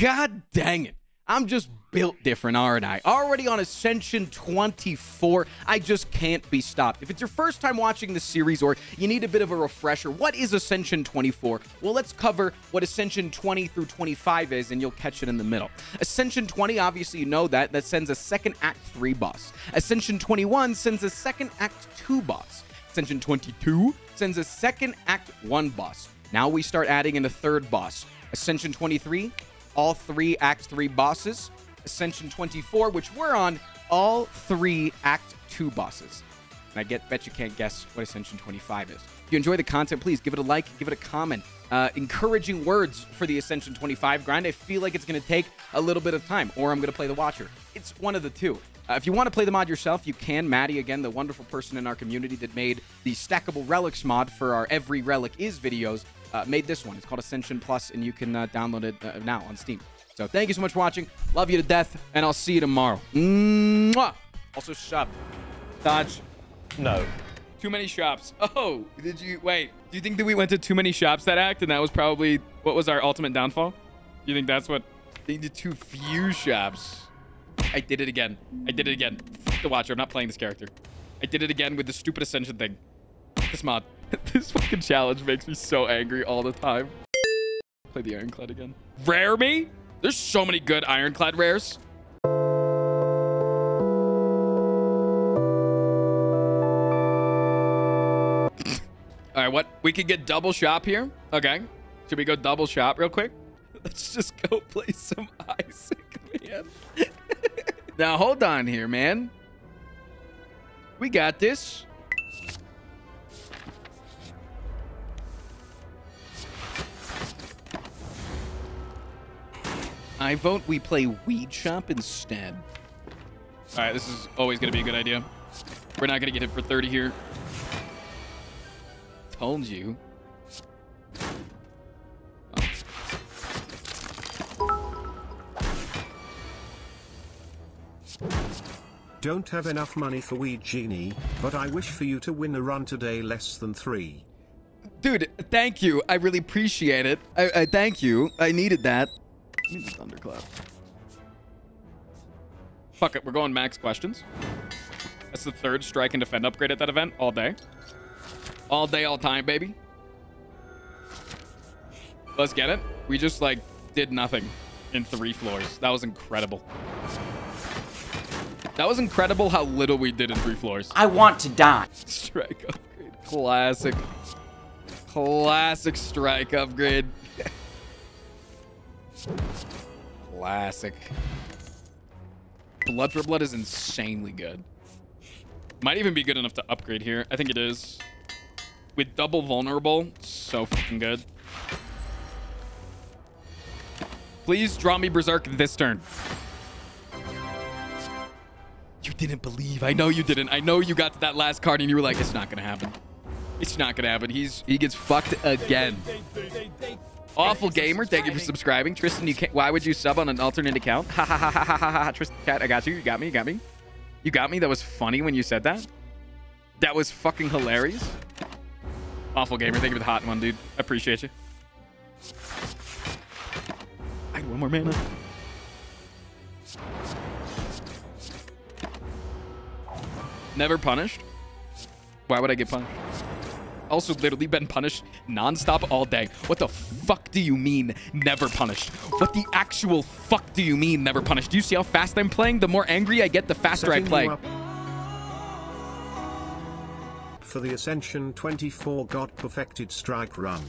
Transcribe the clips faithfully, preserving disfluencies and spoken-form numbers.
God dang it. I'm just built different, aren't I? Already on Ascension twenty-four, I just can't be stopped. If it's your first time watching this series or you need a bit of a refresher, what is Ascension twenty-four? Well, let's cover what Ascension twenty through twenty-five is, and you'll catch it in the middle. Ascension twenty, obviously you know that, that sends a second Act three boss. Ascension twenty-one sends a second Act two boss. Ascension twenty-two sends a second Act one boss. Now we start adding in a third boss. Ascension twenty-three, all three Act three bosses. Ascension twenty-four, which we're on, all three Act two bosses. And I get, bet you can't guess what Ascension twenty-five is. If you enjoy the content, please give it a like, give it a comment. Uh, encouraging words for the Ascension twenty-five grind. I feel like it's going to take a little bit of time, or I'm going to play the Watcher. It's one of the two. Uh, if you want to play the mod yourself, you can. Maddie, again, the wonderful person in our community that made the Stackable Relics mod for our Every Relic Is videos, uh, made this one. It's called Ascension Plus, and you can uh, download it uh, now on Steam. So thank you so much for watching. Love you to death, and I'll see you tomorrow. Mwah! Also, shop. Dodge. No. Too many shops. Oh, did you... Wait, do you think that we went to too many shops that act, and that was probably... What was our ultimate downfall? You think that's what... They did too few shops. I did it again. I did it again. F the Watcher. I'm not playing this character. I did it again with the stupid Ascension thing. F this mod. This fucking challenge makes me so angry all the time. Play the Ironclad again. Rare me? There's so many good Ironclad rares. All right, what? We could get double shop here. Okay. Should we go double shop real quick? Let's just go play some Isaac, man. Now, hold on here, man. We got this. I vote we play Weed Shop instead. All right, this is always going to be a good idea. We're not going to get hit for thirty here. Told you. Don't have enough money for Weed Genie, but I wish for you to win a run today less than three. Dude, thank you. I really appreciate it. I, I thank you. I needed that. I need the thunderclap. Fuck it. We're going max questions. That's the third strike and defend upgrade at that event all day. All day, all time, baby. Let's get it. We just, like, did nothing in three floors. That was incredible. That was incredible how little we did in three floors. I want to die. Strike upgrade. Classic. Classic strike upgrade. Classic. Blood for Blood is insanely good. Might even be good enough to upgrade here. I think it is. With double vulnerable, so fucking good. Please draw me Berserk this turn. You didn't believe. I know you didn't. I know you got to that last card and you were like, it's not going to happen. It's not going to happen. He's He gets fucked again. Awful Gamer, thank you for subscribing. Tristan, you can't, why would you sub on an alternate account? Ha ha ha ha ha ha ha. Tristan Cat, I got you. You got me. You got me. You got me. That was funny when you said that. That was fucking hilarious. Awful Gamer, thank you for the hot one, dude. I appreciate you. I need one more mana. Never punished. Why would I get punished? Also literally been punished nonstop all day. What the fuck do you mean never punished? What the actual fuck do you mean never punished? Do you see how fast I'm playing? The more angry I get, the faster Setting I play. For the Ascension twenty-four God perfected strike run.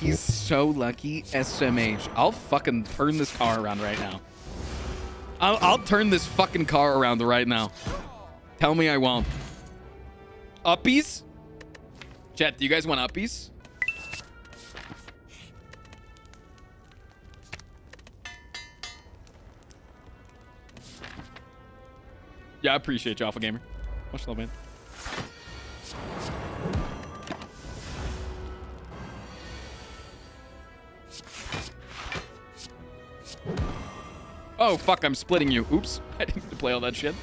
He's so lucky. S M H. I'll fucking turn this car around right now. I'll, I'll turn this fucking car around right now. Tell me I won't. Uppies? Chat, do you guys want uppies? Yeah, I appreciate you, Alpha Gamer. Much love, man. Oh, fuck, I'm splitting you. Oops. I didn't need to play all that shit.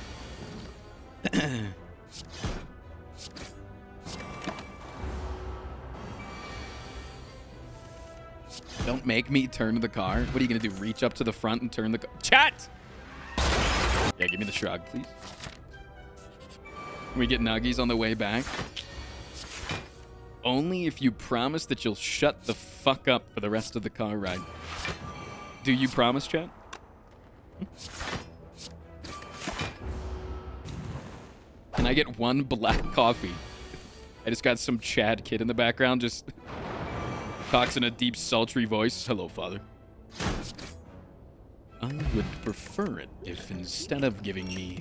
Don't make me turn the car. What are you going to do? Reach up to the front and turn the car? Chat! Yeah, give me the shrug, please. Can we get nuggies on the way back? Only if you promise that you'll shut the fuck up for the rest of the car ride. Do you promise, chat? Can I get one black coffee? I just got some Chad kid in the background just talks in a deep, sultry voice. Hello, father. I would prefer it if instead of giving me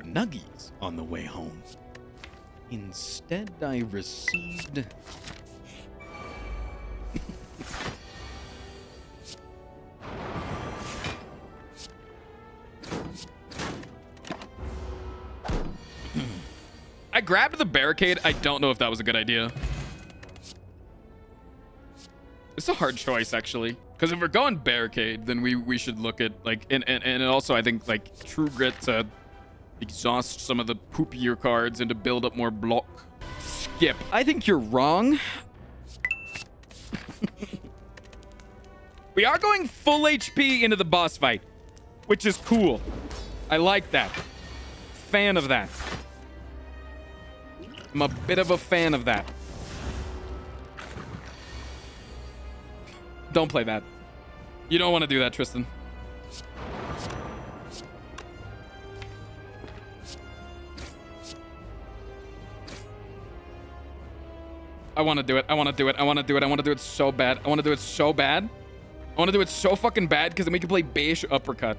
nuggies on the way home, instead I received... I grabbed the barricade. I don't know if that was a good idea. It's a hard choice, actually. Because if we're going barricade, then we, we should look at, like, and, and, and also I think, like, True Grit to exhaust some of the poopier cards and to build up more block. Skip. I think you're wrong. We are going full H P into the boss fight, which is cool. I like that. Fan of that. I'm a bit of a fan of that. Don't play that. You don't want to do that, Tristan. I want to do it. I want to do it. I want to do it. I want to do it so bad. I want to do it so bad. I want to do it so fucking bad because then we can play beige uppercut.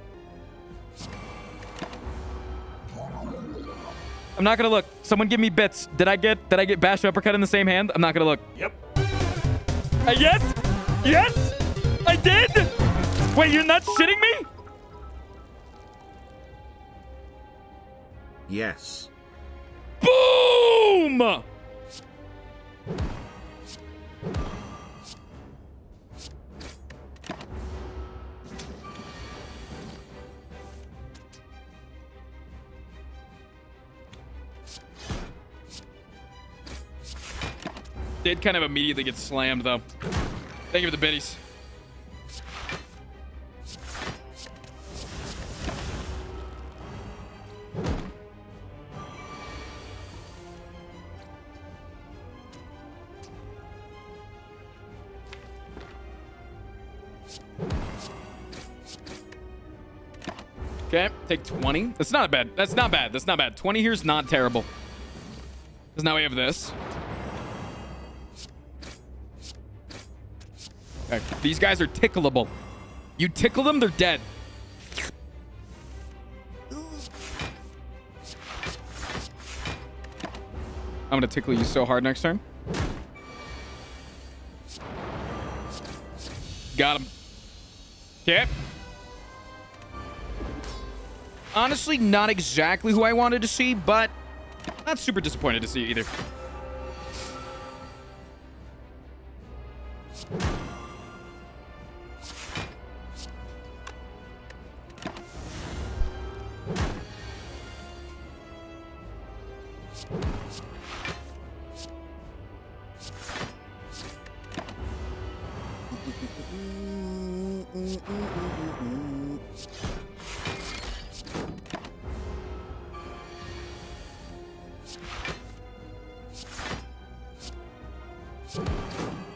I'm not gonna look. Someone give me bits. Did I get did I get bash uppercut in the same hand? I'm not gonna look. Yep. Uh, yes! Yes! I did! Wait, you're not shitting me? Yes. Boom! Did kind of immediately get slammed, though. Thank you for the biddies. Okay, take twenty. That's not bad. That's not bad. That's not bad. twenty here's not terrible. Because now we have this. These guys are tickleable. You tickle them, they're dead. I'm gonna tickle you so hard next turn. Got him. Okay. Honestly, not exactly who I wanted to see, but not super disappointed to see either.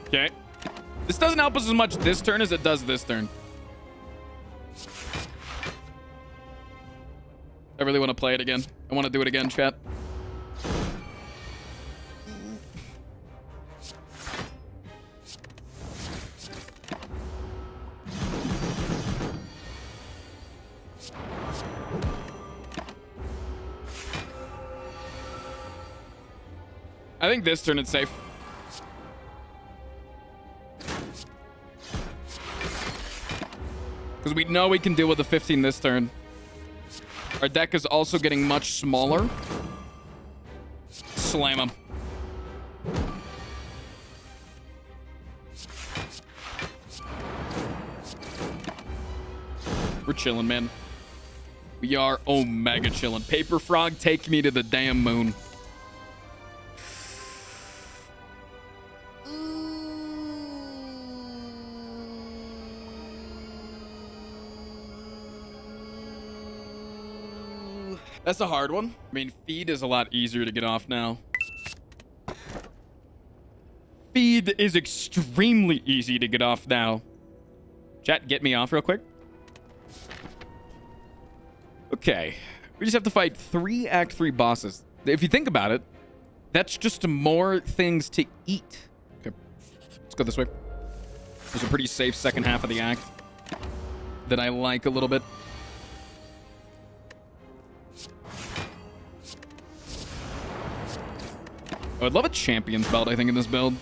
Okay. This doesn't help us as much this turn as it does this turn. I really want to play it again. I want to do it again, chat. I think this turn it's safe. Because we know we can deal with the fifteen this turn. Our deck is also getting much smaller. Slam him. We're chilling, man. We are omega chilling. Paper Frog, take me to the damn moon. That's a hard one. I mean, feed is a lot easier to get off now. Feed is extremely easy to get off now. Chat, get me off real quick. Okay. We just have to fight three Act three bosses. If you think about it, that's just more things to eat. Okay. Let's go this way. There's a pretty safe second half of the act that I like a little bit. Oh, I'd love a champion's belt, I think, in this build.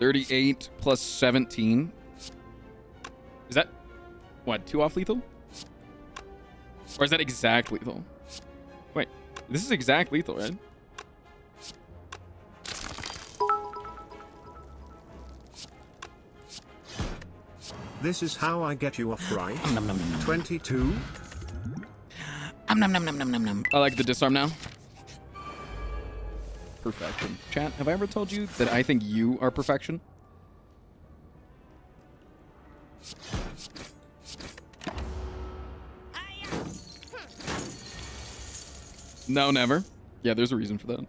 thirty-eight plus seventeen. Is that, what, two off lethal? Or is that exact lethal? Wait, this is exact lethal, right? This is how I get you off, right? Nom, nom, nom, nom. twenty-two? Um, nom, nom, nom, nom, nom, nom. I like the disarm now. Perfection. Chat, have I ever told you that I think you are perfection? No, never. Yeah, there's a reason for that.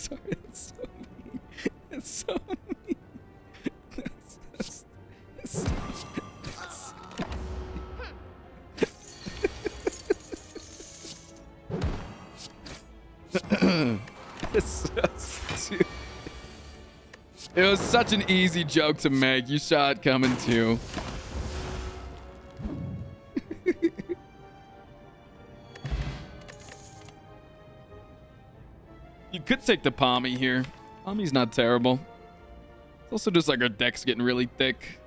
Sorry, that's so mean. That's so mean. That's, that's, that's so mean. That's so mean. That's so it was such an easy joke to make. You saw it coming too. You could take the Pommy here. Pommy's not terrible. It's also just like our deck's getting really thick.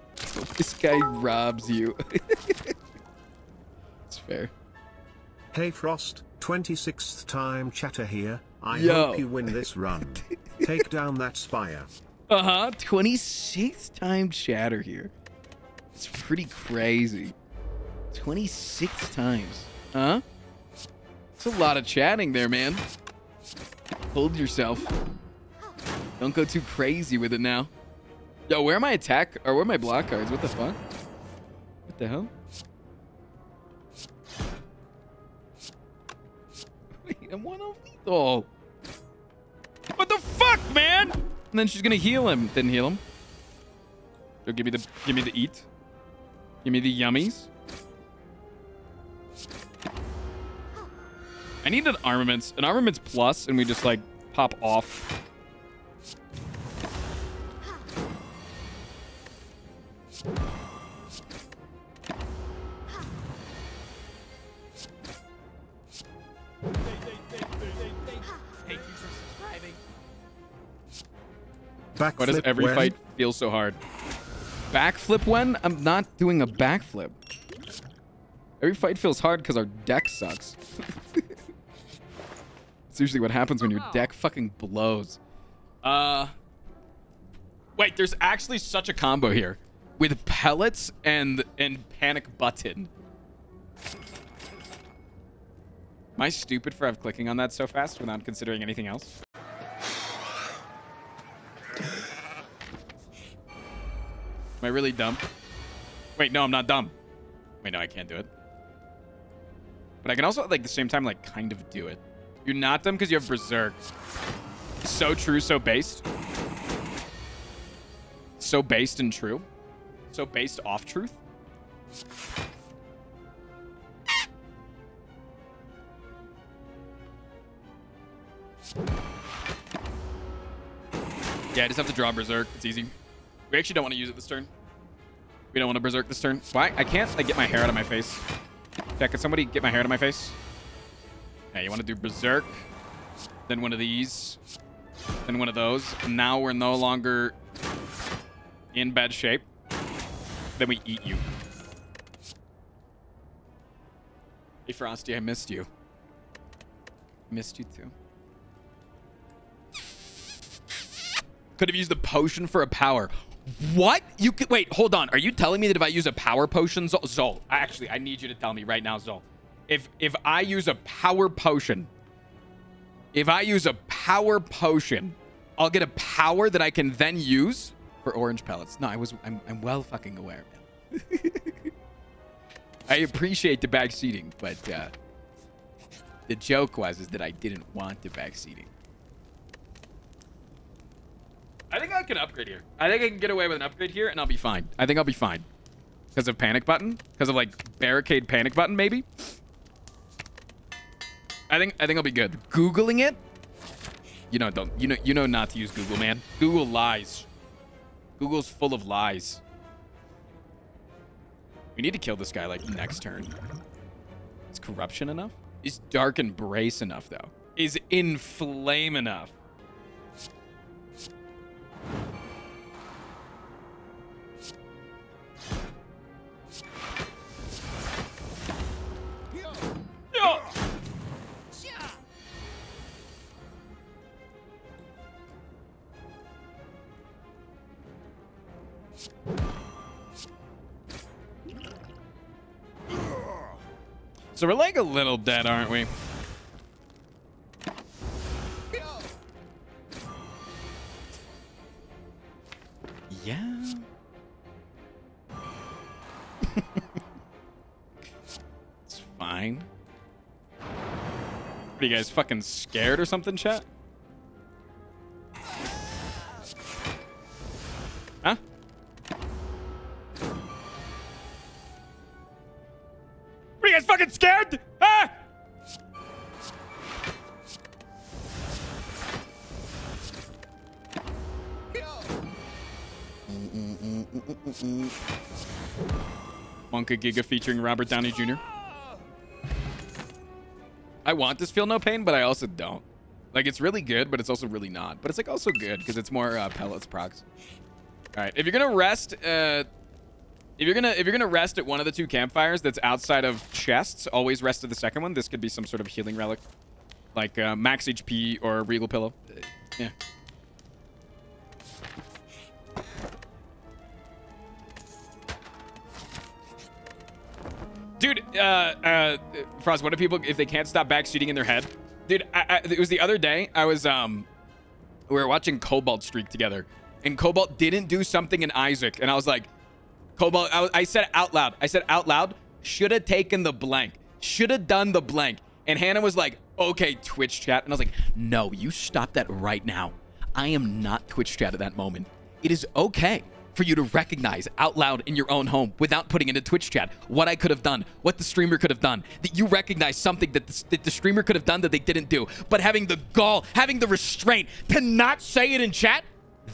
This guy robs you. It's fair. Hey Frost, twenty-sixth time chatter here. I Yo. hope you win this run. Take down that spire. Uh-huh, twenty-sixth time chatter here. It's pretty crazy. twenty-six times. Huh? It's a lot of chatting there, man. Hold yourself. Don't go too crazy with it now. Yo, where are my attack or where are my block cards? What the fuck? What the hell? Wait, I'm one off lethal. What the fuck, man? And then she's gonna heal him. Didn't heal him. Yo, give me the give me the eat. Give me the yummies. I need an armaments. An armaments plus, and we just, like, pop off. Backflip. Why does every when? fight feel so hard? Backflip when? I'm not doing a backflip. Every fight feels hard because our deck sucks. It's usually what happens when your deck fucking blows. Uh, wait, there's actually such a combo here with pellets and and panic button. Am I stupid for clicking on that so fast without considering anything else? Am I really dumb? Wait, no, I'm not dumb. Wait, no, I can't do it. But I can also, like, at the same time, like, kind of do it. You're not dumb because you have Berserk. So true, so based. So based and true. So based off truth. Yeah, I just have to draw Berserk. It's easy. We actually don't want to use it this turn. We don't want to Berserk this turn. Why? I can't, like, get my hair out of my face. Yeah, could somebody get my hair out of my face? Yeah, you want to do Berserk, then one of these, then one of those. And now we're no longer in bad shape. Then we eat you. Hey, Frosty, I missed you. Missed you too. Could have used the potion for a power. What? You could wait, hold on. Are you telling me that if I use a power potion, Zol? Zol, actually, I need you to tell me right now, Zol. If if I use a power potion, if I use a power potion, I'll get a power that I can then use for orange pellets. No, I was I'm, I'm well fucking aware, man. I appreciate the backseating, but uh, the joke was is that I didn't want the backseating. I think I can upgrade here. I think I can get away with an upgrade here, and I'll be fine. I think I'll be fine. Because of panic button? Because of, like, barricade panic button, maybe? I think I think I'll be good. Googling it? You know, don't you know you know not to use Google, man. Google lies. Google's full of lies. We need to kill this guy, like, next turn. Is corruption enough? Is dark embrace enough, though? Is inflame enough? So we're like a little dead, aren't we? Yeah. It's fine. What are you guys, fucking scared or something, chat? Huh? Are you guys fucking scared? Ah! Wonka Giga featuring Robert Downey Junior I want this Feel No Pain, but I also don't. Like, it's really good, but it's also really not. But it's, like, also good because it's more uh, pellets procs. All right, if you're gonna rest, uh. If you're gonna if you're gonna rest at one of the two campfires that's outside of chests, always rest at the second one. This could be some sort of healing relic, like uh, max H P or a regal pillow. Uh, yeah. Dude, uh, uh, Frost. What do people if they can't stop backseating in their head? Dude, I, I, it was the other day. I was um, we were watching Cobalt Streak together, and Cobalt didn't do something in Isaac, and I was like. Cobalt, I, I said out loud. I said out loud, should have taken the blank. Should have done the blank. And Hannah was like, okay, Twitch chat. And I was like, no, you stop that right now. I am not Twitch chat at that moment. It is okay for you to recognize out loud in your own home without putting into Twitch chat what I could have done, what the streamer could have done, that you recognize something that the, that the streamer could have done that they didn't do. But having the gall, having the restraint to not say it in chat,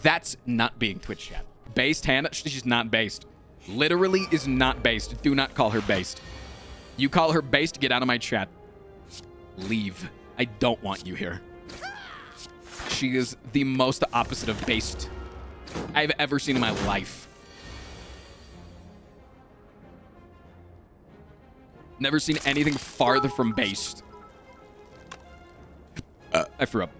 that's not being Twitch chat. Based Hannah, she's not based. Literally is not based. Do not call her based. You call her based, get out of my chat. Leave. I don't want you here. She is the most opposite of based I've ever seen in my life. Never seen anything farther from based. Uh, I threw up.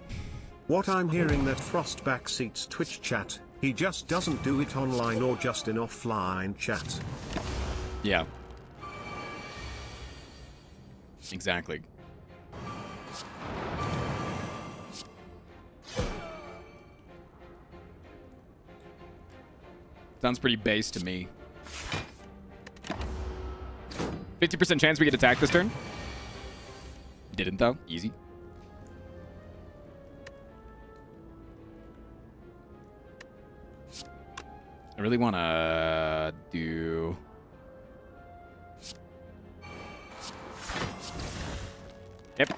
What I'm hearing that Frost backseats Twitch chat. He just doesn't do it online or just in offline chat. Yeah. Exactly. Sounds pretty base to me. fifty percent chance we get attacked this turn? Didn't though. Easy. I really want to do... Yep.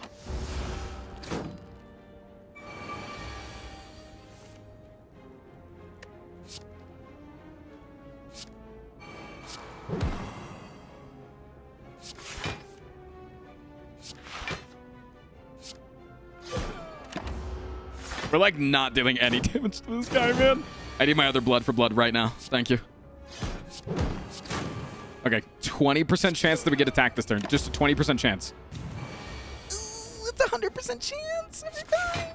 We're like not doing any damage to this guy, man. I need my other blood for blood right now. Thank you. Okay, twenty percent chance that we get attacked this turn. Just a twenty percent chance. Ooh, it's a one hundred percent chance every time.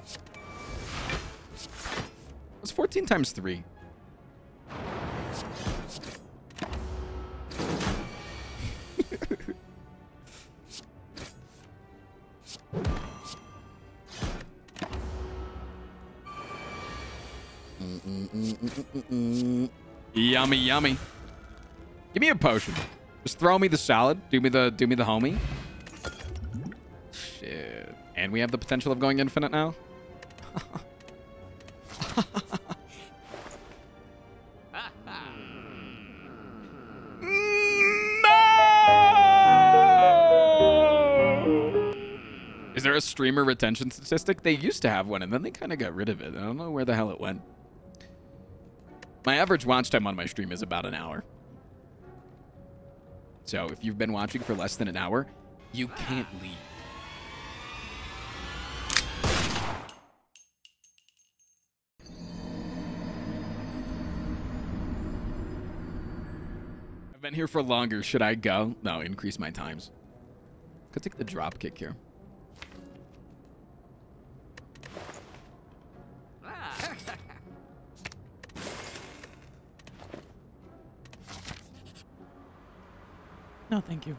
That's fourteen times three. Mm-mm-mm-mm-mm-mm. Yummy, yummy. Give me a potion. Just throw me the salad. Do me the, do me the homie. Shit. And we have the potential of going infinite now. Is there a streamer retention statistic? They used to have one, and then they kind of got rid of it. I don't know where the hell it went. My average watch time on my stream is about an hour. So if you've been watching for less than an hour, you can't leave. I've been here for longer. Should I go? No, increase my times. Could take the drop kick here. No, thank you.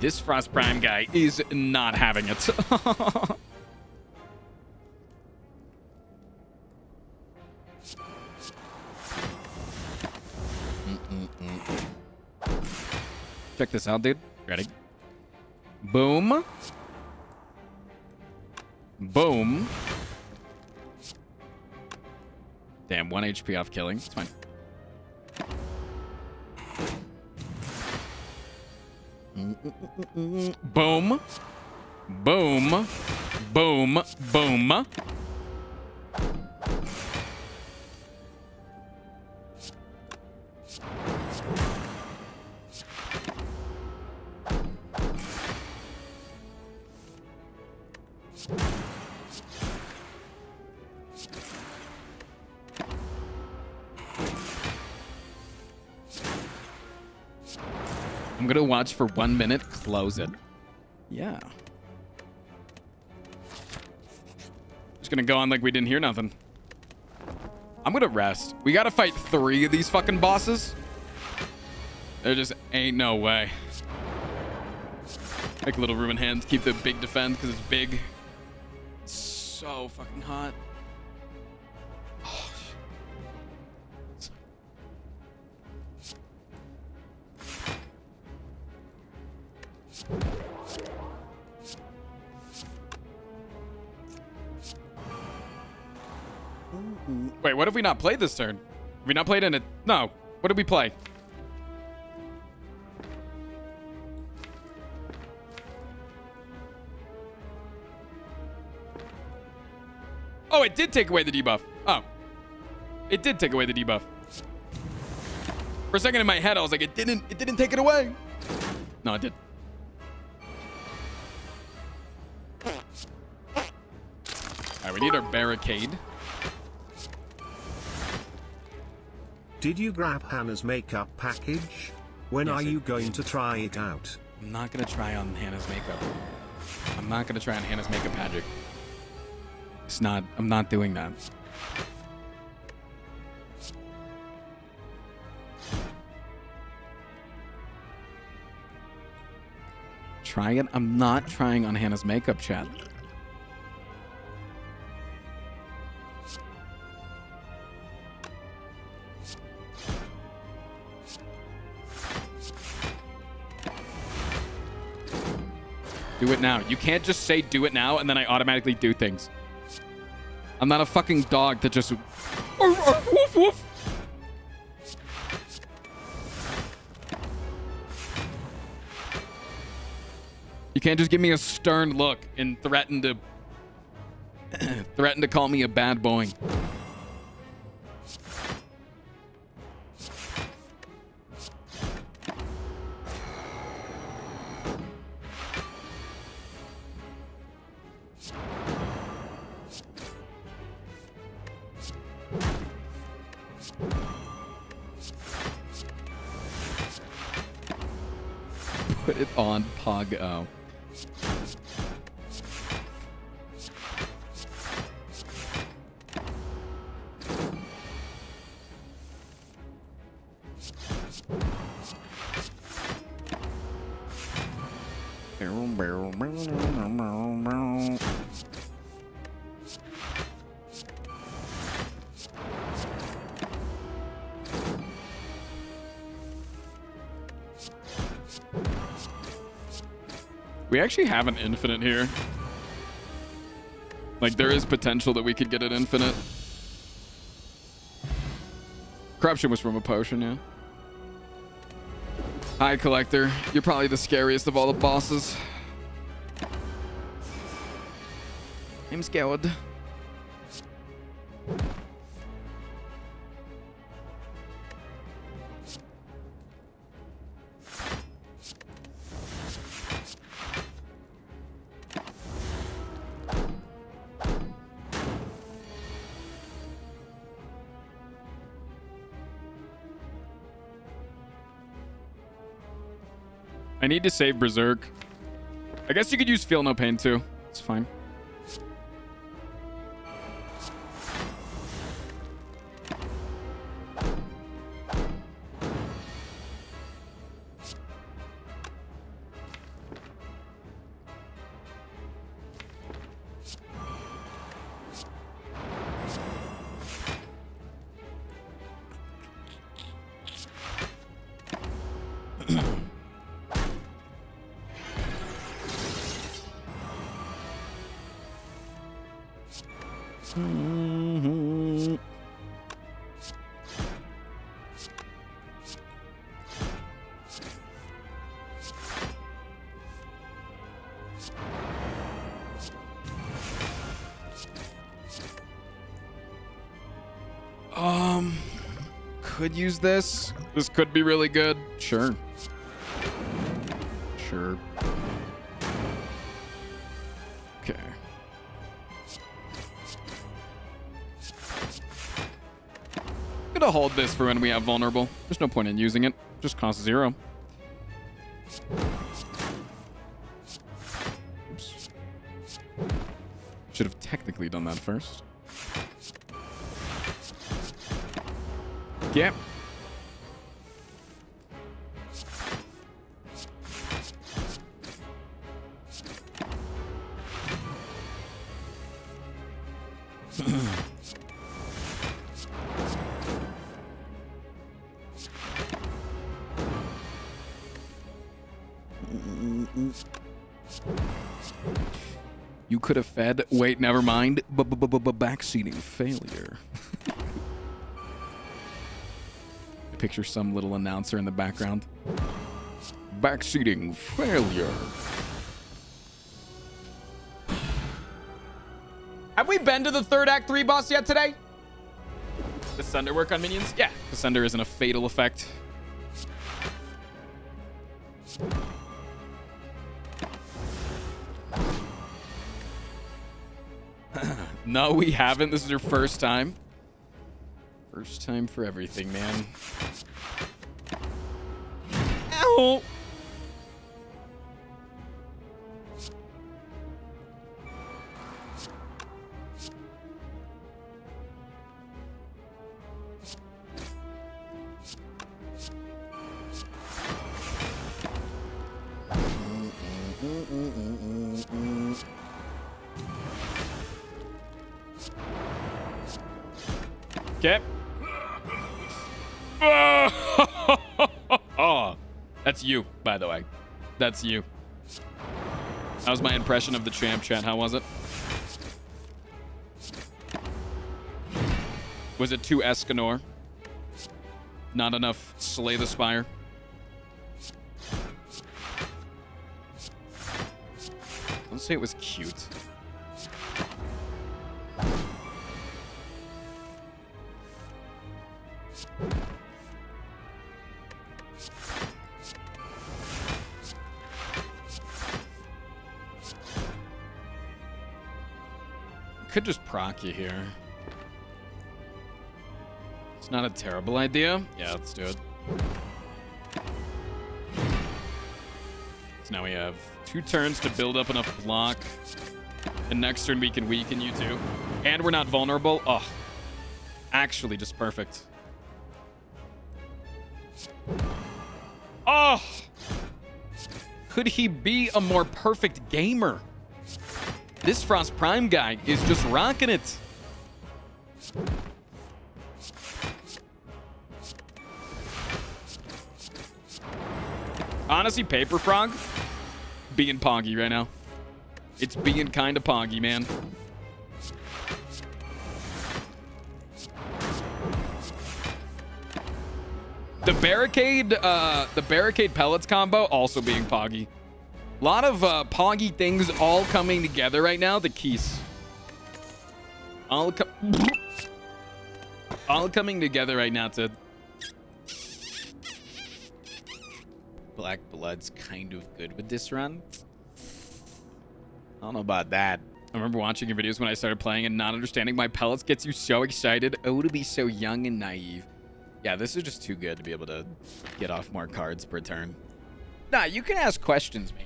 This Frost Prime guy is not having it. Mm-mm-mm. Check this out, dude. Ready? Boom. Boom. Damn, one H P off killing. It's fine. Mm-mm-mm-mm. Boom. Boom. Boom. Boom. I'm gonna watch for one minute, close it. Yeah. Just gonna go on like we didn't hear nothing. I'm gonna rest. We gotta fight three of these fucking bosses. There just ain't no way. Like little room in hands, keep the big defense because it's big. It's so fucking hot. Wait, what have we not played this turn? Have we not played in it? No. What did we play? Oh, it did take away the debuff. Oh. It did take away the debuff. For a second in my head, I was like, it didn't, it didn't take it away. No, it did. All right, we need our barricade. Did you grab Hannah's makeup package? When yes, are you going to try it out? I'm not going to try on Hannah's makeup. I'm not going to try on Hannah's makeup package. It's not, I'm not doing that. Try it? I'm not trying on Hannah's makeup, chat. Do it now. You can't just say do it now and then I automatically do things. I'm not a fucking dog that just... Woof, woof. You can't just give me a stern look and threaten to... threaten to call me a bad boy. Put it on Pog O. We actually have an infinite here. Like, there is potential that we could get an infinite. Corruption was from a potion, yeah. Hi, Collector. You're probably the scariest of all the bosses. I'm scared. I need to save Berserk. I guess you could use Feel No Pain too. It's fine. Um, could use this. This could be really good. Sure. Sure. Okay. I'm gonna hold this for when we have vulnerable. There's no point in using it. Just costs zero. Oops. Should have technically done that first. Yep. You could have fed. Wait, never mind. B-b-b-b-backseating failure. Picture some little announcer in the background. Backseating failure. Have we been to the third act three boss yet today? Does Sunder work on minions? Yeah. Sunder isn't a fatal effect. No, we haven't. This is your first time. First time for everything, man. Ow! Okay. That's you, by the way. That's you. That was my impression of the champ, chat. How was it? Was it too Escanor? Not enough Slay the Spire? Don't say it was cute. Could just proc you here. It's not a terrible idea. Yeah, let's do it. So now we have two turns to build up enough block. And next turn we can weaken you too. And we're not vulnerable. Oh, actually just perfect. Oh, Could he be a more perfect gamer? This Frost Prime guy is just rocking it. Honestly, Paper Frog, being poggy right now. It's being kind of poggy, man. The barricade, uh, the barricade pellets combo also being poggy. A lot of uh, poggy things all coming together right now. The keys, all co all coming together right now to. Black Blood's kind of good with this run. I don't know about that. I remember watching your videos when I started playing and not understanding why pellets gets you so excited. Oh, to be so young and naive. Yeah, this is just too good to be able to get off more cards per turn. Nah, you can ask questions, man.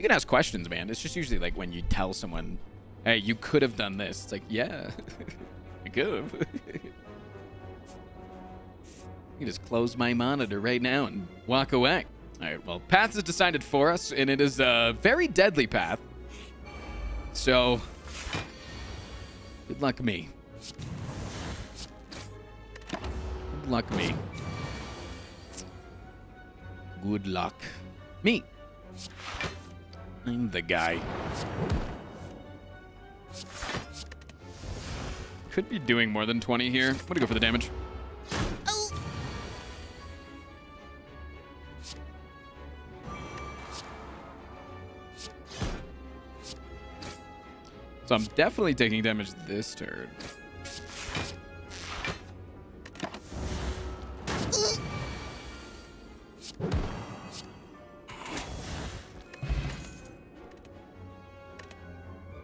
You can ask questions, man. It's just usually like when you tell someone, hey, you could have done this. It's like, yeah, I could have. I can just close my monitor right now and walk away. All right, well, path is decided for us, and it is a very deadly path. So, good luck me. Good luck me. Good luck me. I'm the guy. Could be doing more than twenty here. I'm gonna go for the damage. So I'm definitely taking damage this turn.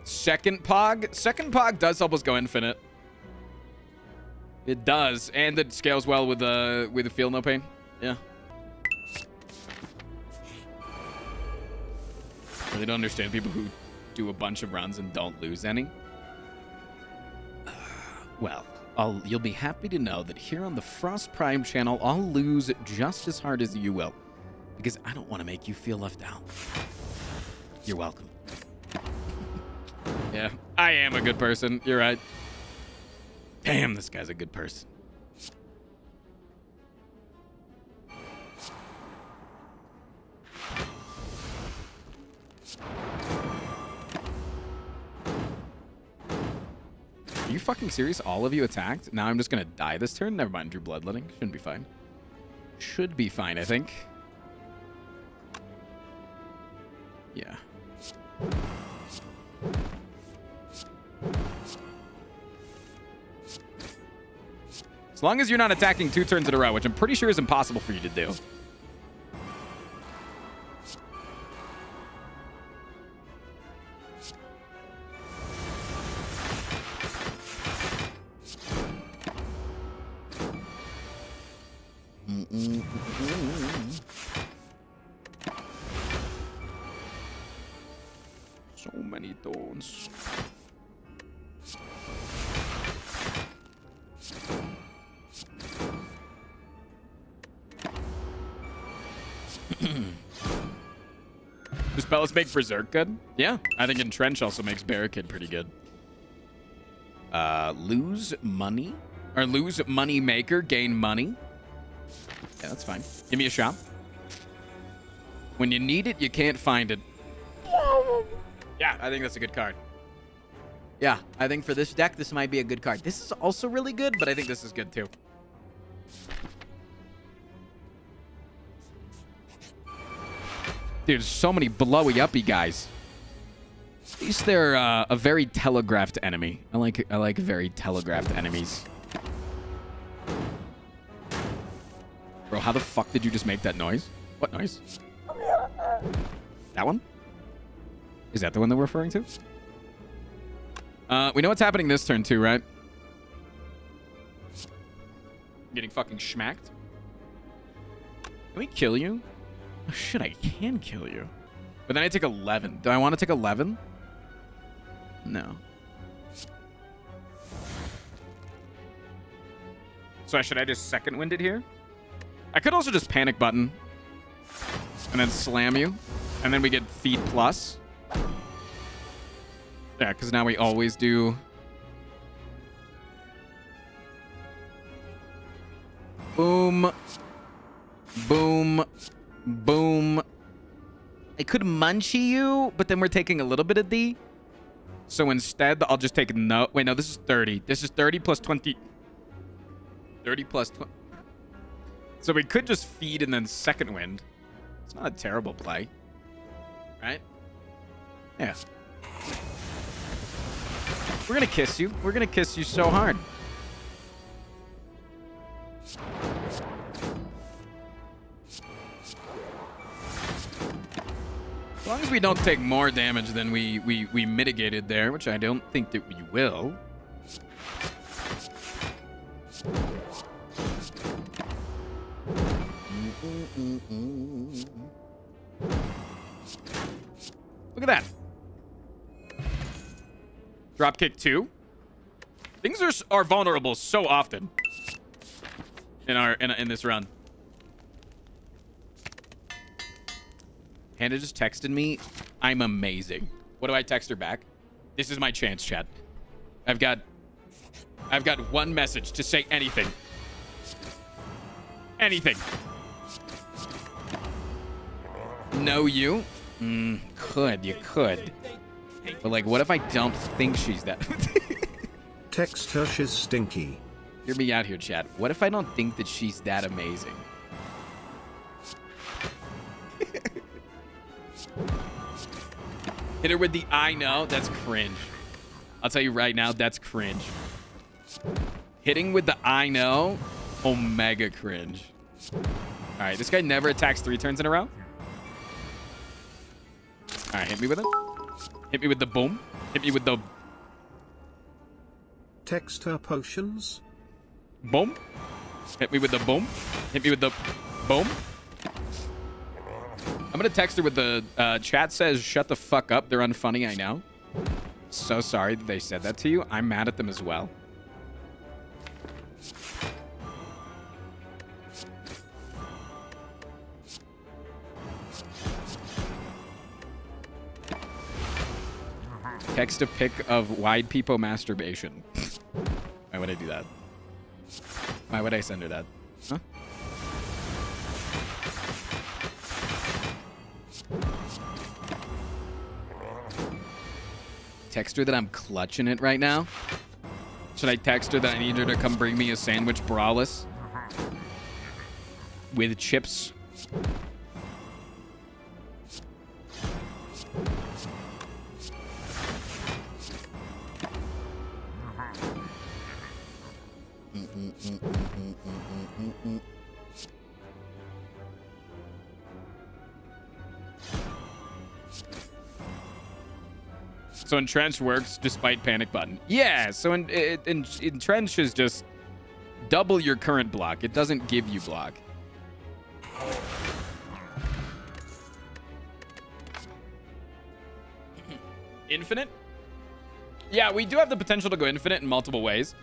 Second Pog. Second Pog does help us go infinite. It does, and it scales well with the uh, with the Feel No Pain. Yeah. I really don't understand people who do a bunch of runs and don't lose any. Uh, well, I'll, you'll be happy to know that here on the Frost Prime channel, I'll lose just as hard as you will, because I don't want to make you feel left out. You're welcome. Yeah, I am a good person. You're right. Damn, this guy's a good person. Are you fucking serious? All of you attacked? Now I'm just going to die this turn? Never mind, drew bloodletting. Shouldn't be fine. Should be fine, I think. Yeah. As long as you're not attacking two turns in a row, which I'm pretty sure is impossible for you to do. So many thorns. Does Bellas make Berserk good? Yeah, I think Entrench also makes Barricade pretty good. Uh, lose money? Or lose money maker, gain money? Yeah, that's fine. Give me a shop. When you need it, you can't find it. Yeah, I think that's a good card. Yeah, I think for this deck, this might be a good card. This is also really good, but I think this is good too. Dude, so many blowy-uppy guys. At least they're uh, a very telegraphed enemy. I like I like very telegraphed enemies. Bro, how the fuck did you just make that noise? What noise? That one? Is that the one that we're referring to? Uh, we know what's happening this turn too, right? I'm getting fucking schmacked. Can we kill you? Oh, shit, I can kill you. But then I take eleven. Do I want to take eleven? No. So should I just second wind it here? I could also just panic button and then slam you. And then we get Feed Plus. Yeah, because now we always do... Boom. Boom. Boom. I could munchie you, but then we're taking a little bit of D. So instead, I'll just take no. Wait, no, this is thirty. This is thirty plus twenty. thirty plus twenty. So we could just feed and then second wind. It's not a terrible play. Right? Yeah. We're going to kiss you. We're going to kiss you so hard. As long as we don't take more damage than we, we, we mitigated there, which I don't think that we will. Look at that. Dropkick two. Things are, are vulnerable so often in our in, in this run. Hannah just texted me. I'm amazing. What do I text her back? This is my chance, chat. I've got I've got one message to say anything. Anything. No, you mm, could you could, but like, what if I don't think she's that? Text her, she's stinky. Hear me out here, chat. What if I don't think that she's that amazing? Hit her with the I know. That's cringe. I'll tell you right now, that's cringe. Hitting with the I know, omega cringe. All right, this guy never attacks three turns in a row. All right, hit me with it. Hit me with the boom. Hit me with the... Text her potions. Boom. Hit me with the boom. Hit me with the boom. I'm going to text her with the... Uh, chat says, shut the fuck up. They're unfunny, I know. So sorry that they said that to you. I'm mad at them as well. Text a pic of wide people masturbation. Why would I do that? Why would I send her that? Huh? Text her that I'm clutching it right now? Should I text her that I need her to come bring me a sandwich braless? With chips? So entrench works despite panic button. Yeah, so in, in, in, entrench is just double your current block. It doesn't give you block. Infinite? Yeah, we do have the potential to go infinite in multiple ways.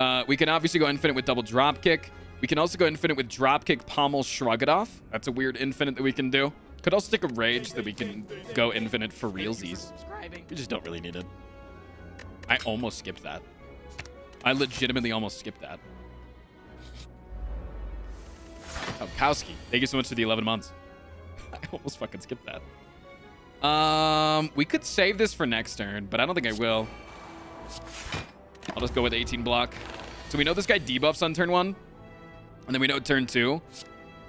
Uh, we can obviously go infinite with double dropkick. We can also go infinite with dropkick, pommel, shrug it off. That's a weird infinite that we can do. Could also stick a rage that we can go infinite for realsies. We just don't really need it. I almost skipped that. I legitimately almost skipped that. Oh, Kowski. Thank you so much for the eleven months. I almost fucking skipped that. Um, we could save this for next turn, but I don't think I will. I'll just go with eighteen block. So we know this guy debuffs on turn one. And then we know turn two.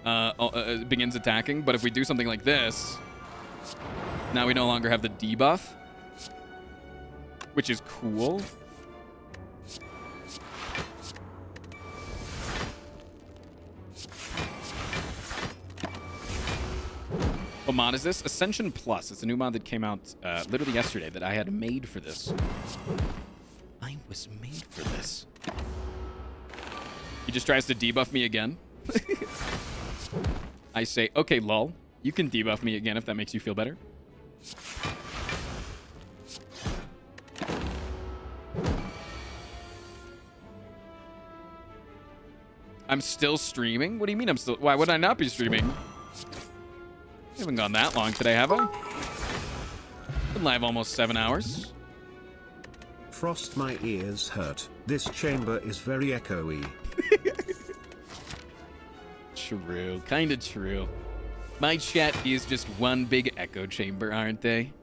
Uh, uh, begins attacking, but if we do something like this, now we no longer have the debuff, which is cool. What mod is this? Ascension Plus. It's a new mod that came out uh, literally yesterday that I had made for this. I was made for this. He just tries to debuff me again. I say, okay, lol, you can debuff me again if that makes you feel better. I'm still streaming? What do you mean I'm still... Why would I not be streaming? We haven't gone that long today, have we? Been live almost seven hours. Frost, my ears hurt. This chamber is very echoey. True, kind of true. My chat is just one big echo chamber, aren't they?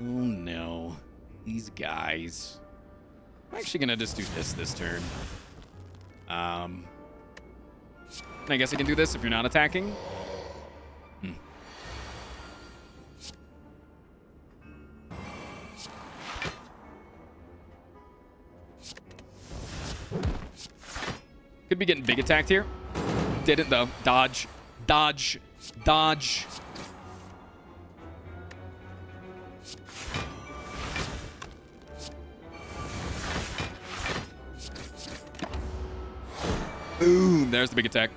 Oh no, these guys. I'm actually gonna just do this this turn. Um, I guess I can do this if you're not attacking. Hmm. Could be getting big attacked here. Did it though. Dodge, dodge, dodge. Boom, there's the big attack.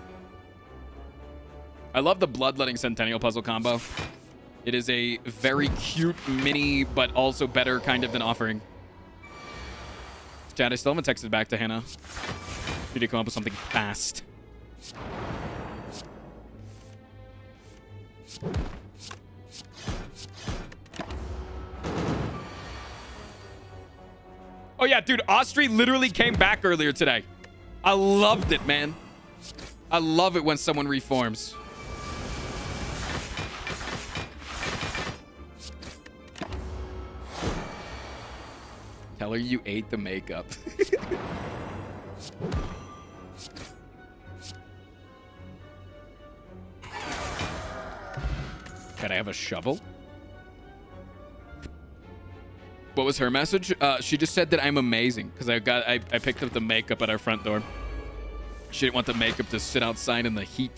I love the bloodletting centennial puzzle combo. It is a very cute mini, but also better kind of than offering. Chad, I still haven't texted back to Hannah. We need to come up with something fast. Oh yeah, dude, Ostry literally came back earlier today. I loved it, man. I love it when someone reforms. Tell her you ate the makeup. Can I have a shovel? What was her message? Uh, she just said that I'm amazing because I got I, I picked up the makeup at our front door. She didn't want the makeup to sit outside in the heat.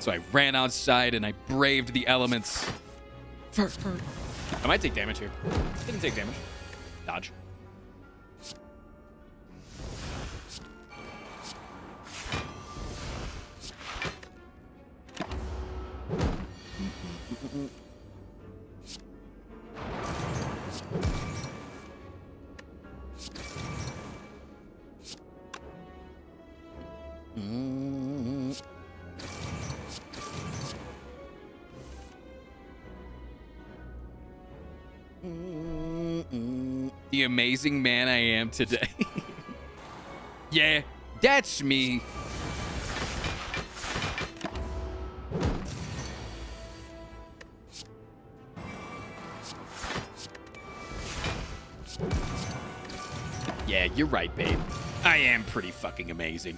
So I ran outside and I braved the elements. Fur, fur. I might take damage here. Didn't take damage. Dodge. The amazing man I am today. Yeah, that's me. Yeah, you're right, babe. I am pretty fucking amazing.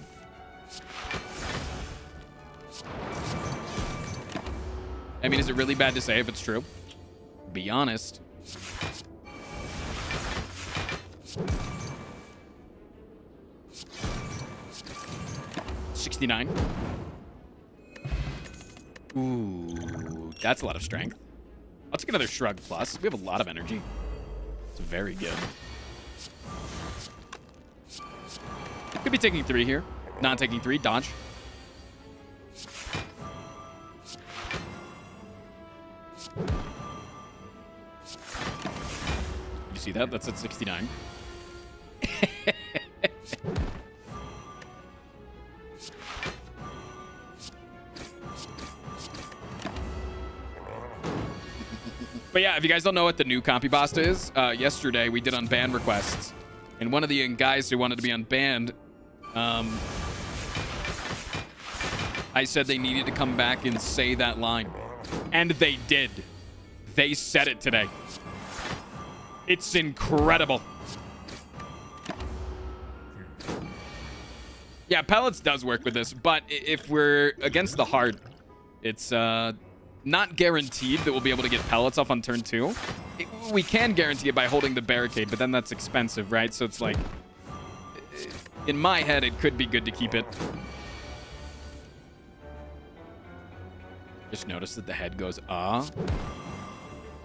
I mean, is it really bad to say if it's true? Be honest. sixty-nine. Ooh, that's a lot of strength. I'll take another shrug plus. We have a lot of energy. It's very good. Could be taking three here. Not taking three. Dodge. You see that? That's at sixty-nine. But yeah, if you guys don't know what the new copy pasta is, uh, yesterday we did unban requests. And one of the guys who wanted to be unbanned, um, I said they needed to come back and say that line. And they did. They said it today. It's incredible. Yeah, pellets does work with this, but if we're against the hard, it's uh, not guaranteed that we'll be able to get pellets off on turn two. It, we can guarantee it by holding the barricade, but then that's expensive, right? So it's like, in my head, it could be good to keep it. Just noticed that the head goes, ah.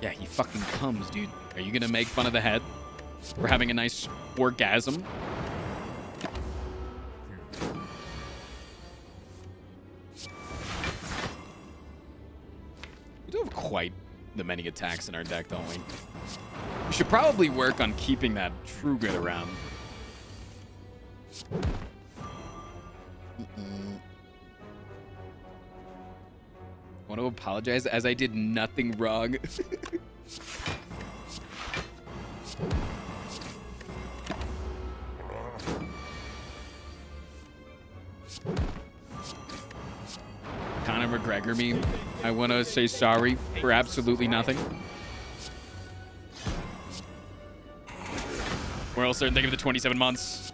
Yeah, he fucking comes, dude. Are you gonna make fun of the head? We're having a nice orgasm. We don't have quite the many attacks in our deck, don't we? We should probably work on keeping that true good around. Mm-mm. I want to apologize as I did nothing wrong. Conor McGregor meme. I want to say sorry for absolutely nothing. We're all starting to think of the twenty-seven months.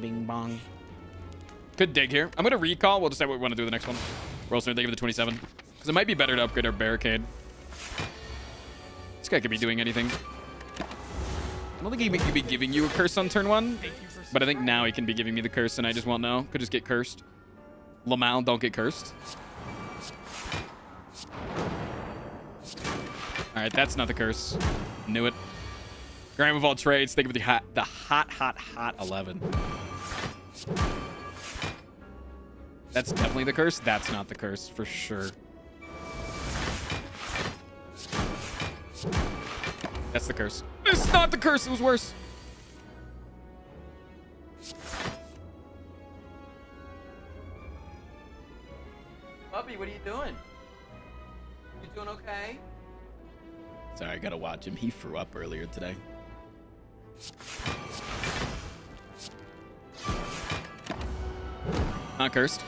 Bing bong. Could dig here. I'm going to recall. We'll decide what we want to do the next one. We're all starting to think of the twenty-seven. Because it might be better to upgrade our barricade. This guy could be doing anything. I don't think he could be giving you a curse on turn one. But I think now he can be giving me the curse and I just won't know. Could just get cursed. Lamal, don't get cursed. All right, that's not the curse. Knew it. Graham of all trades, think of the hot, the hot, hot, hot eleven. That's definitely the curse. That's not the curse for sure. That's the curse. It's not the curse. It was worse. Puppy, what are you doing? You doing okay? Sorry, I gotta watch him. He threw up earlier today. Not cursed.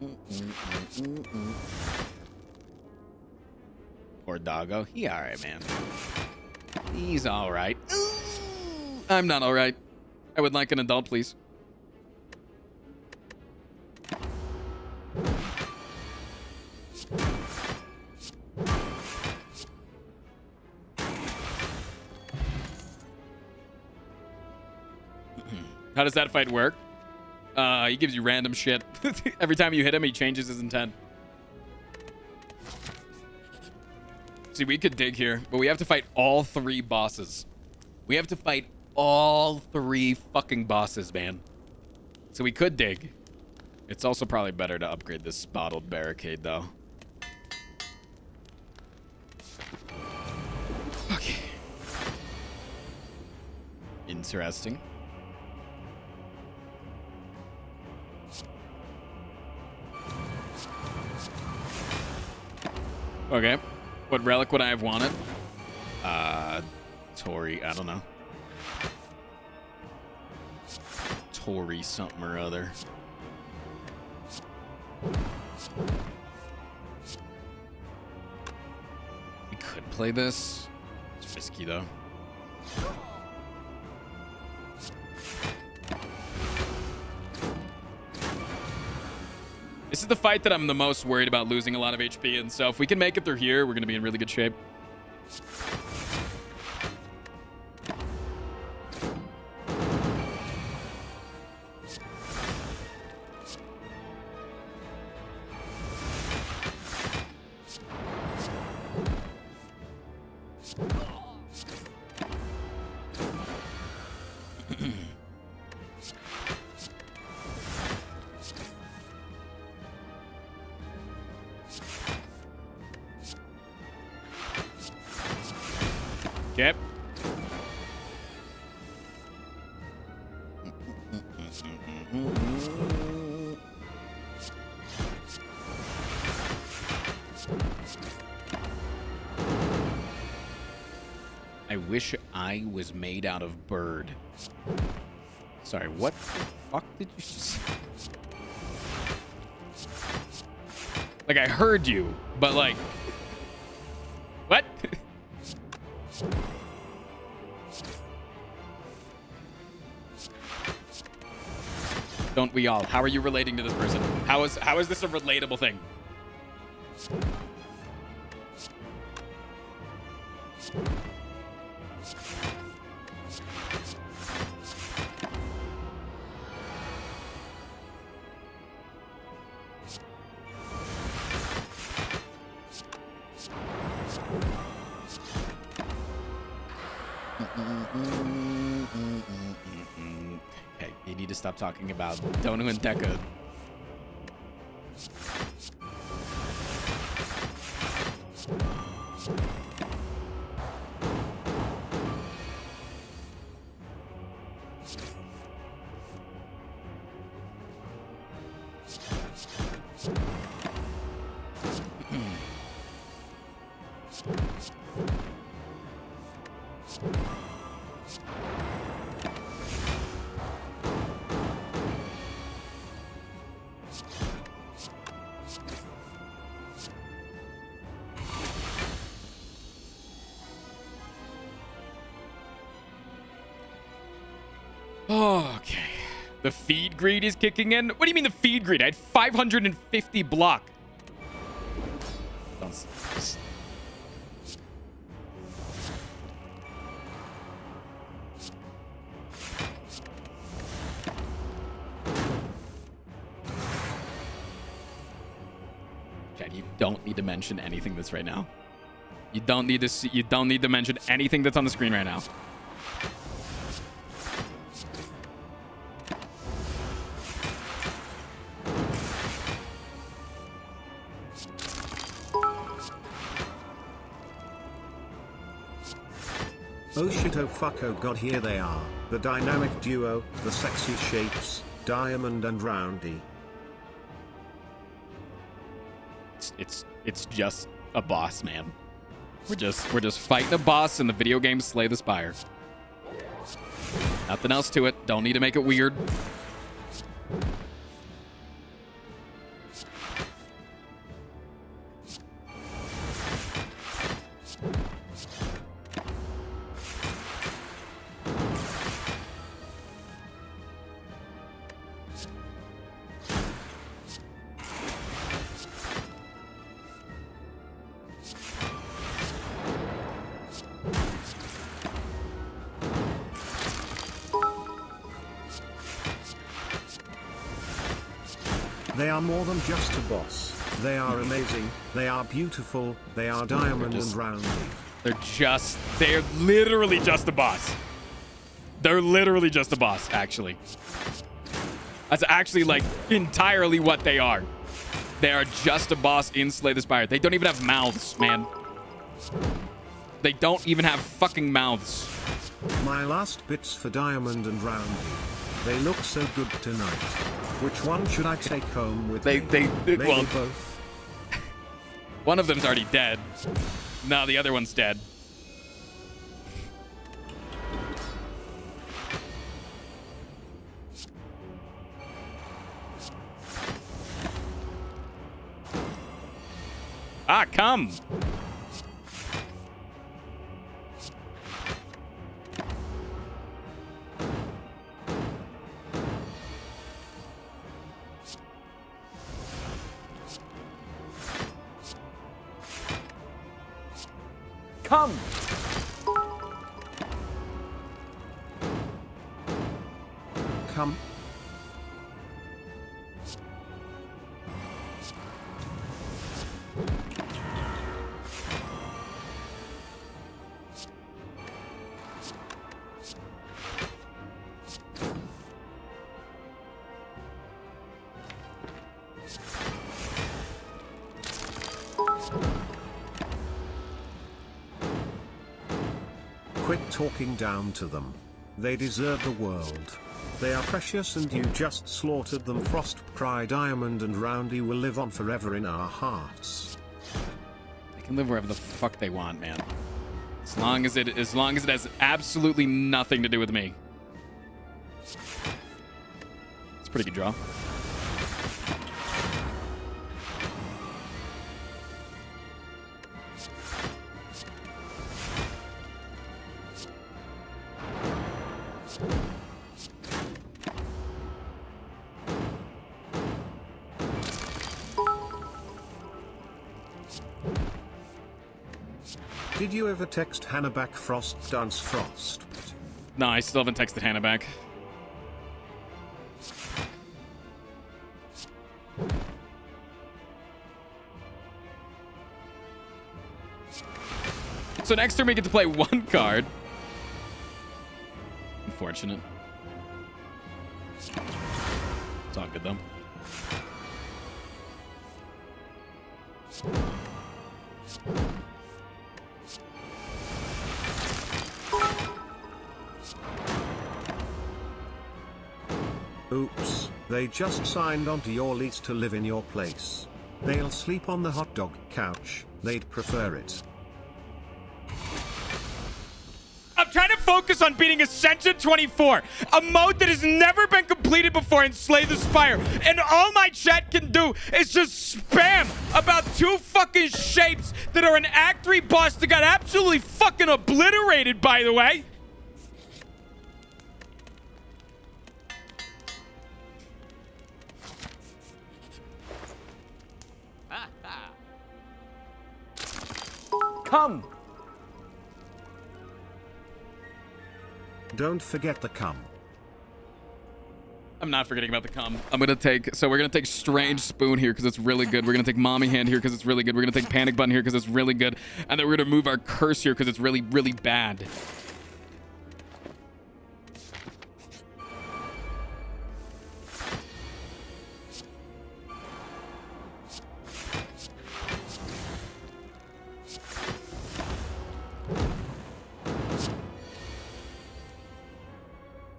Mm -mm -mm -mm -mm. Poor doggo. He all right, man. He's all right. I'm not all right. I would like an adult, please. How does that fight work? Uh, he gives you random shit. Every time you hit him, he changes his intent. See, we could dig here, but we have to fight all three bosses. We have to fight all three fucking bosses, man. So we could dig. It's also probably better to upgrade this bottled barricade, though. Okay. Interesting. Okay. What relic would I have wanted? Uh, Tori, I don't know. Tori something or other. We could play this. It's risky, though. This is the fight that I'm the most worried about losing a lot of H P, and so if we can make it through here, we're going to be in really good shape. Yep. I wish I was made out of bird. Sorry, what the fuck did you just say? Like, I heard you, but like... What? Don't we all? How are you relating to this person? How is how is this a relatable thing? Stop talking about Donu and Deku. Okay. The feed greed is kicking in? What do you mean the feed greed? I had five hundred fifty block. Sounds... Chad, you don't need to mention anything that's right now. You don't need to see, you don't need to mention anything that's on the screen right now. Oh shit, oh fuck, oh god, here they are, the dynamic duo, the sexy shapes, Diamond and Roundy. It's, it's it's just a boss, man. We're just we're just fighting a boss in the video game Slay the Spire. Nothing else to it. Don't need to make it weird. They are more than just a boss. They are amazing. They are beautiful. They are Diamond and Roundy. They're just, they're literally just a boss. They're literally just a boss, actually. That's actually like entirely what they are. They are just a boss in Slay the Spire. They don't even have mouths, man. They don't even have fucking mouths. My last bit's for Diamond and Roundy. They look so good tonight. Which one should I take home with they, me? They, they, Maybe well, both. One of them's already dead. No, the other one's dead. Ah, come. Come. Come. Quit talking down to them. They deserve the world. They are precious and you just slaughtered them. Frost Prime, Diamond and Roundy will live on forever in our hearts. They can live wherever the fuck they want, man. As long as it, as long as it has absolutely nothing to do with me. It's a pretty good draw. Did you ever text Hannah back, Frost Dance Frost? No, I still haven't texted Hannah back. So next turn we get to play one card. Unfortunate. It's all good though. Oops, They just signed onto your lease to live in your place. They'll sleep on the hot dog couch, they'd prefer it. I'm trying to focus on beating Ascension twenty-four, a mode that has never been completed before in Slay the Spire, and all my chat can do is just spam about two fucking shapes that are an Act three boss that got absolutely fucking obliterated, by the way. Come. Don't forget the cum. I'm not forgetting about the cum. I'm gonna take, so we're gonna take Strange Spoon here because it's really good. We're gonna take Mommy Hand here because it's really good. We're gonna take Panic Button here because it's really good. And then we're gonna move our Curse here because it's really, really bad.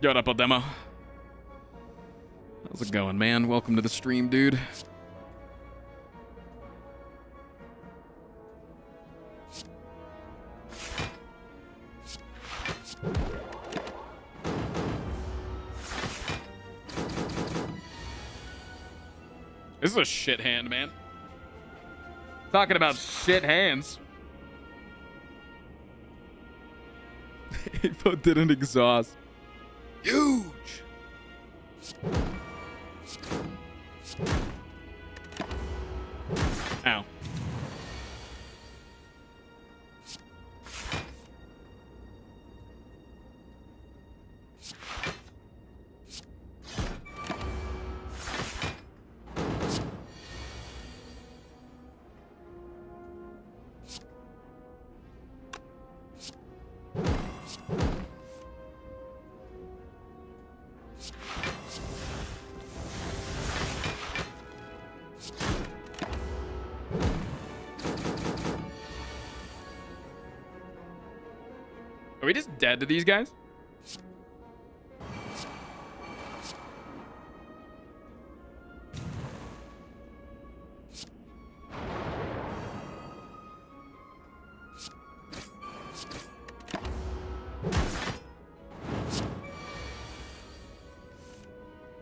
Yo, what up, old demo? How's it going, man? Welcome to the stream, dude. This is a shit hand, man. Talking about shit hands. Apo didn't exhaust. Huge. Ow. Are we just dead to these guys?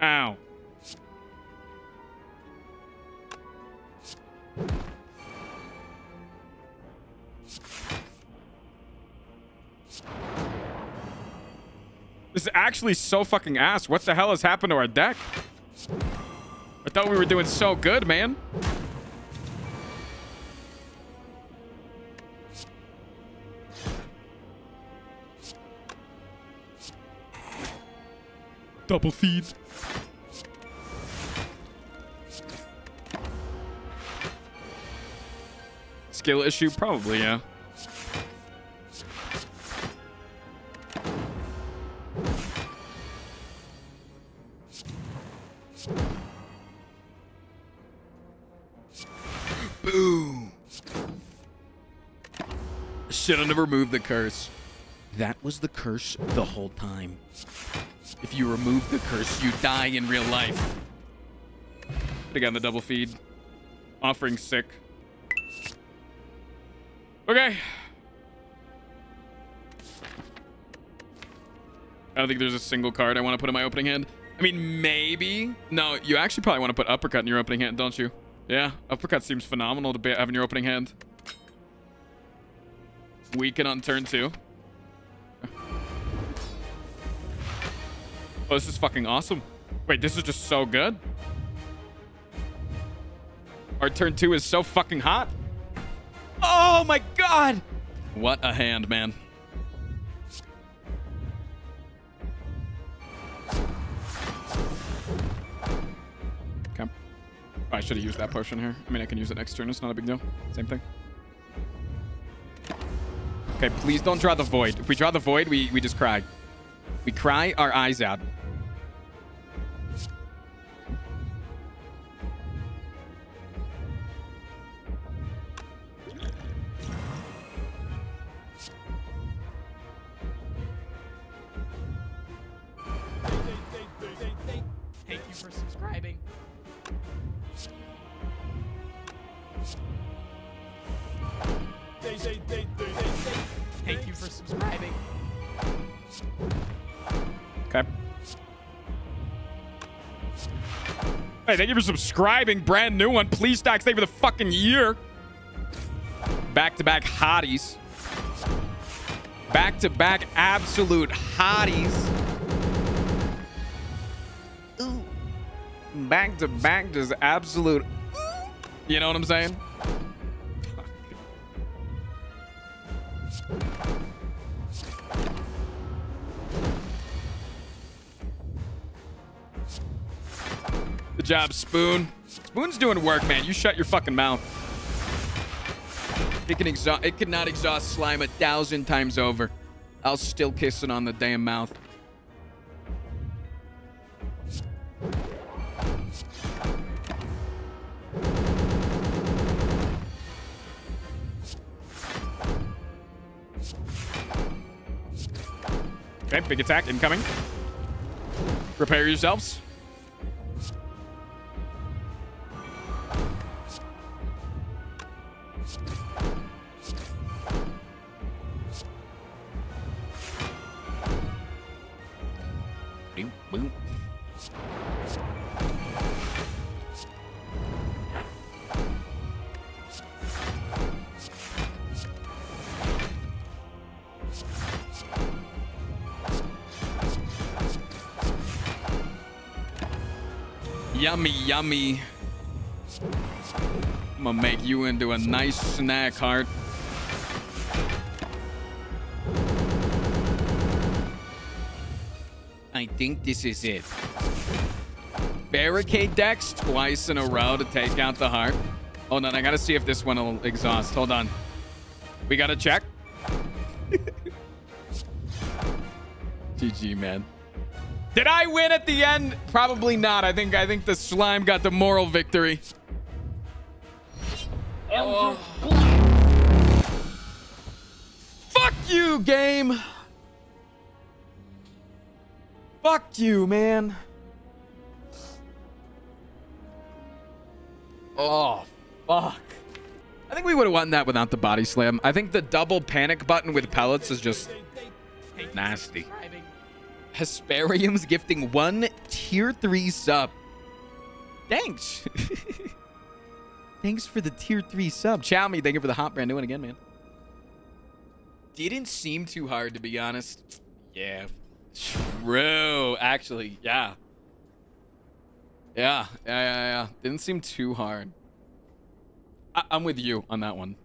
Ow. This is actually so fucking ass. What the hell has happened to our deck? I thought we were doing so good, man. Double feed. Skill issue? Probably, yeah. Boom. Should have never moved the curse. That was the curse the whole time. If you remove the curse, you die in real life. But again, the double feed. Offering sick. Okay. I don't think there's a single card I want to put in my opening hand. I mean, maybe. No, you actually probably want to put Uppercut in your opening hand, don't you? Yeah, Uppercut seems phenomenal to have in your opening hand. Weaken on turn two. Oh, this is fucking awesome. Wait, this is just so good. Our turn two is so fucking hot. Oh my god! What a hand, man. I should have used that potion here. I mean, I can use it next turn. It's not a big deal. Same thing. Okay, please don't draw the void. If we draw the void, we, we just cry. We cry our eyes out. Thank you for subscribing. me. They, they, they, they, they, Thank you for subscribing. Okay. Hey, thank you for subscribing. Brand new one. Please stack stay for the fucking year. Back-to-back hotties. Back-to-back absolute hotties. Ooh. Back-to-back just absolute... You know what I'm saying? Good job, Spoon. Spoon's doing work, man. You shut your fucking mouth. It can exhaust. It could not exhaust slime a thousand times over. I'll still kiss it on the damn mouth. Okay, big attack incoming. Prepare yourselves. Yummy, yummy. I'm gonna make you into a nice snack, heart. I think this is it. Barricade decks twice in a row to take out the heart. Hold on, I gotta see if this one will exhaust. Hold on. We gotta check. G G, man. Did I win at the end? Probably not. I think I think the slime got the moral victory. Oh. Fuck you, game. Fuck you, man. Oh, fuck. I think we would have won that without the body slam. I think the double panic button with pellets is just nasty. Hesperium's gifting one tier three sub. Thanks. Thanks for the tier three sub. Chowmy, thank you for the hot brand new one again, man. Didn't seem too hard, to be honest. Yeah. True. Actually, yeah. Yeah. Yeah, yeah, yeah. Didn't seem too hard. I I'm with you on that one.